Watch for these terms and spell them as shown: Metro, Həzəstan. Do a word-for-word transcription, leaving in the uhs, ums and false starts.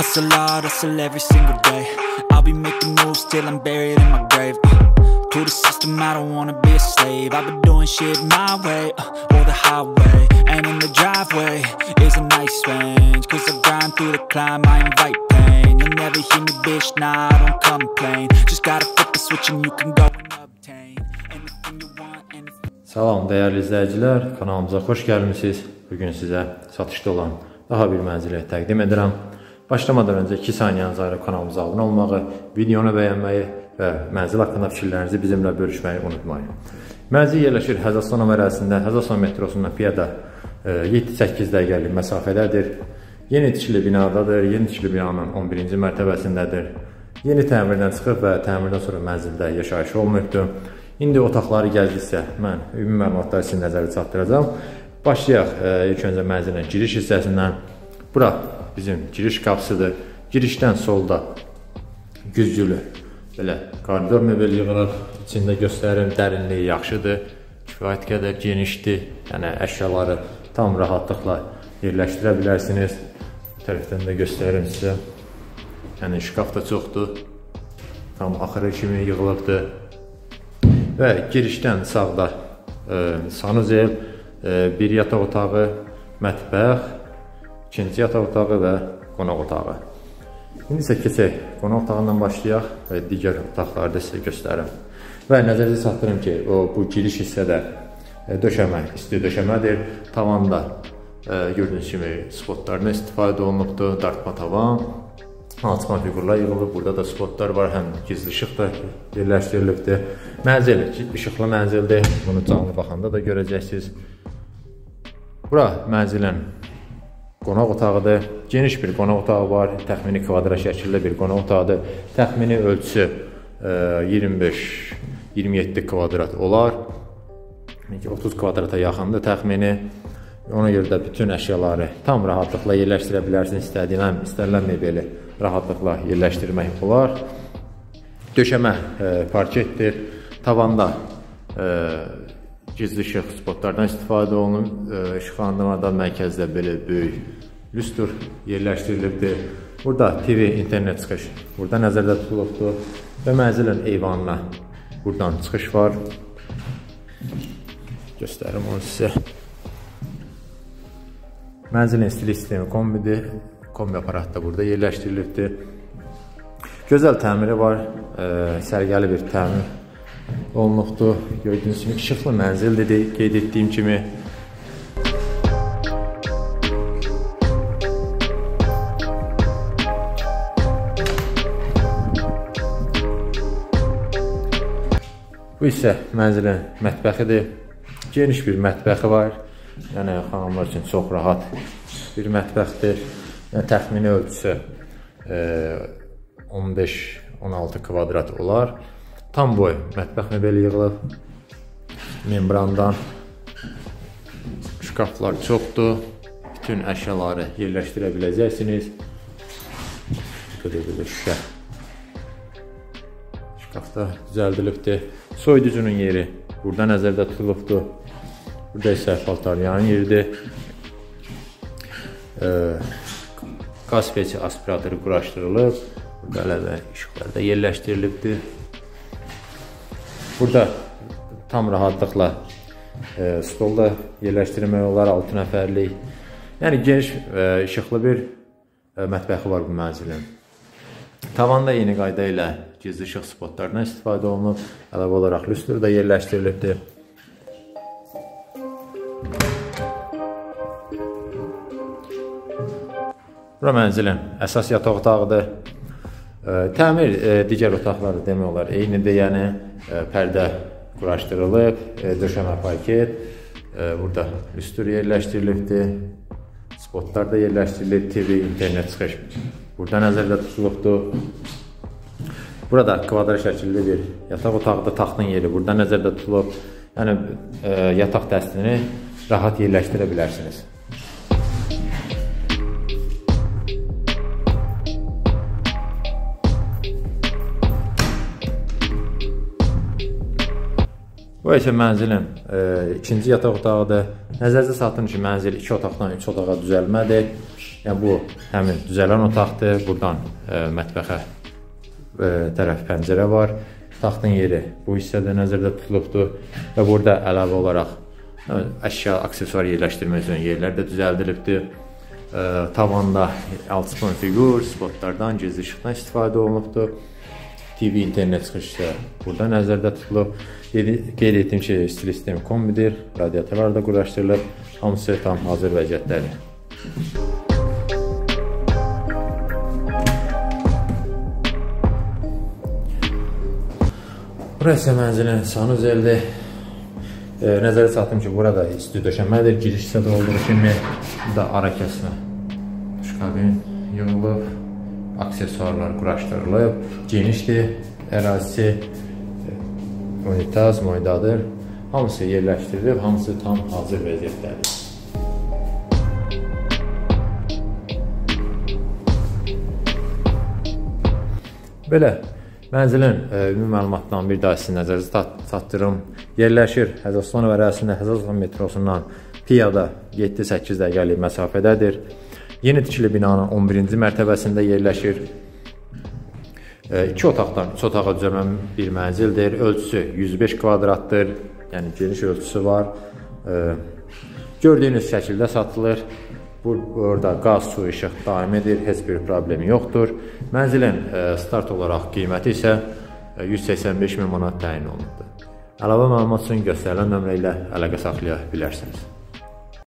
Hustle hard, hustle every single day. I'll be making moves till I'm buried in my grave. uh, To the system, I don't wanna be a slave. I've been doing shit my way, uh, or the highway. And in the driveway is a nice range, cause I grind through the climb, I invite pain. You'll never hear me, bitch, nah, I don't complain. Just gotta flip the switch and you can go and obtain anything you want, anything. Salam dəyərli izləyicilər, kanalımıza xoş gəlmişsiniz. Bugün sizə satışda olan daha bir mənzili təqdim edirəm. Başlamadan öncə iki saniyeniz ayırıb kanalımıza abunə olmağı, videonu bəyənməyi və mənzil haqqında fikirlərinizi bizimlə bölüşməyi unutmayın. Mənzil yerləşir Həzəstan ərazisində, Həzəstan metrosundan piyada yeddi səkkiz dəqiqəlik məsafədədir. Yeni tikili binadadır, yeni tikili binanın on birinci mərtəbəsindədir. Yeni təmirdən çıxıb və təmirdən sonra mənzildə yaşayışı olmayıbdır. İndi otaqları gəzdikcə mən ümumi məlumatlar için nəzərə çatdıracağam. Başlayaq ilk öncə mənzilin giriş hissəsindən. Bura bizim giriş qapısıdır. Girişdən solda güzgülü belə koridor mebel yığılır. İçində göstərim, dərinliyi yaxşıdır, kifayət qədər genişdir. Yəni əşyaları tam rahatlıqla yerləşdirə bilərsiniz. Bu tərəfdən də göstərim sizə. Yəni şkaf da çoxdur. Tam axırı kimi yığılıbdır. Və girişdən sağda e, sanuzel, e, bir yataq otağı, mətbəx, ikinci yataq otağı və qonaq otağı. İndi isə keçək qonaq otağından başlayaq və digər otaqlarda sizə göstərim. Və nəzərinizə çatdırım ki, o, bu giriş hissədə döşəmə, isti döşəmədir. Tavanda e, gördüyünüz kimi spotlardan istifadə olunubdur, dartma tavan, alçıma fiqurlar yığılıb, burada da spotlar var, həm gizli işıq da yerləşdirilibdir. Mənzil, işıqlı mənzildir, bunu canlı baxanda da görəcəksiniz. Bura mənzilin qonaq otağıdır. Geniş bir qonaq otağı var. Təxmini kvadra şəkildə bir qonaq otağıdır. Təxmini ölçüsü iyirmi beş iyirmi yeddi kvadrat olar. otuz kvadrata yaxındır təxmini. Ona görə də bütün əşyaları tam rahatlıqla yerləşdirə bilərsiniz. İstədiyinəm, istənilən mebeli rahatlıqla yerləşdirmək olar. Döşəmə parketdir. Tavanda ııı gizli işıq spotlardan istifadə olunub, işıqlandırmada mərkəzdə belə böyük lüstr yerləşdirilibdir. Burada T V, internet çıxış burada nəzərdə tutulubdur və mənzilin eyvanına buradan çıxış var. Göstərim onu sizə. Mənzilin istilik sistemi kombidir. Kombi aparat da burada yerləşdirilibdir. Gözəl təmiri var, sərgəli bir təmir olunubdur. Gördüyünüz kimi işıqlı mənzil dedi, qeyd etdiyim kimi. Bu isə mənzilin mətbəxidir. Geniş bir mətbəxi var. Yəni xanımlar üçün çox rahat bir mətbəxdir. Yəni təxmini ölçüsü on beş on altı kvadrat olar. Tam boy mətbəx mebeli yığılıb, membrandan, şkaflar çoxdur, bütün əşyaları yerləşdirə biləcəksiniz. Belə-belə şüşə şkafda düzəldilibdir. Soyuducunun yeri burada nəzərdə tutulubdur. Burada isə paltaryanın yeridir. E, Qaz peçi aspiratoru quraşdırılıb, burada əlavə işıqlar da yerləşdirilibdir. Burada tam rahatlıqla e, stolda yerləşdirmək olar, altı nəfərlik. Yəni geniş e, işıqlı bir e, mətbəxi var bu mənzilin. Tavanda yeni qayda ilə gizli işıq spotlarından istifadə olunub, əlavə olaraq lüstr də yerləşdirilibdir. Bura mənzilin əsas yataq otağıdır. Təmir digər otaqlarda demək olar eynidir, yəni pərdə quraşdırılıb, döşəmə paket, burada lüstr yerləşdirilibdir, spotlar da yerləşdirilib, T V, internet çıxış burada nəzərdə tutulubdur. Burada kvadra şəkildə bir yataq otağıdır, taxtın yeri burada nəzərdə tutulub, yəni yataq dəstini rahat yerləşdirə bilərsiniz. Bu isə mənzilin e, ikinci yataq otağıdır. Nəzərinizə çatdırın ki, mənzil iki otaqdan üç otağa düzəlmədir. Ya bu həmin düzələn otaqdır. Buradan e, mətbəxə e, tərəf pəncərə var. Taxtın yeri bu hissədə nəzərdə tutulubdur və burada əlavə olaraq əşya, aksesuar yerləşdirmək üçün yerlər də düzəldilibdir. E, tavanda altı ton figur, spotlardan, gizli işıqdan istifadə olunubdur. T V, internet çıxışı burada nəzərdə tutulub. Qeyd etdiyim ki, stil sistemi kombidir, radiatorlar da quraşdırılıb. Hamısı tam hazır vəziyyətdədir. Burası mənzilin sanı üzərində e, nəzərə çatdım ki, burada isti döşəmədir, giriş hissədə olduğu kimi da ara kəsmə duş kabin yığılıb, aksesuarlar quraşdırılıb, genişdir, ərazisi unitaz, moydadır, hamısı yerləşdirilib, hamısı tam hazır vəziyyətdədir. Belə. Mənzilin ümumi məlumatından bir daha sizin nəzərinizə çatdırım. Yerləşir Həzəstanov ərazisində, Həzəstanov metrosundan piyada yeddi səkkiz dəqiqəlik məsafədədir. Yeni tikili binanın on birinci mərtəbəsində yerləşir. İki otaqdan üç otağa düzələn bir mənzildir. Ölçüsü yüz beş kvadratdır. Yəni geniş ölçüsü var. Gördüyünüz şəkildə satılır. Burada qaz, su, işıq daimidir, heç bir problemi yoxdur. Mənzilin start olaraq qiyməti isə yüz səksən beş min manat təyin olunubdur. Əlavə məlumat üçün göstərilən nömrə ilə əlaqə saxlaya bilərsiniz.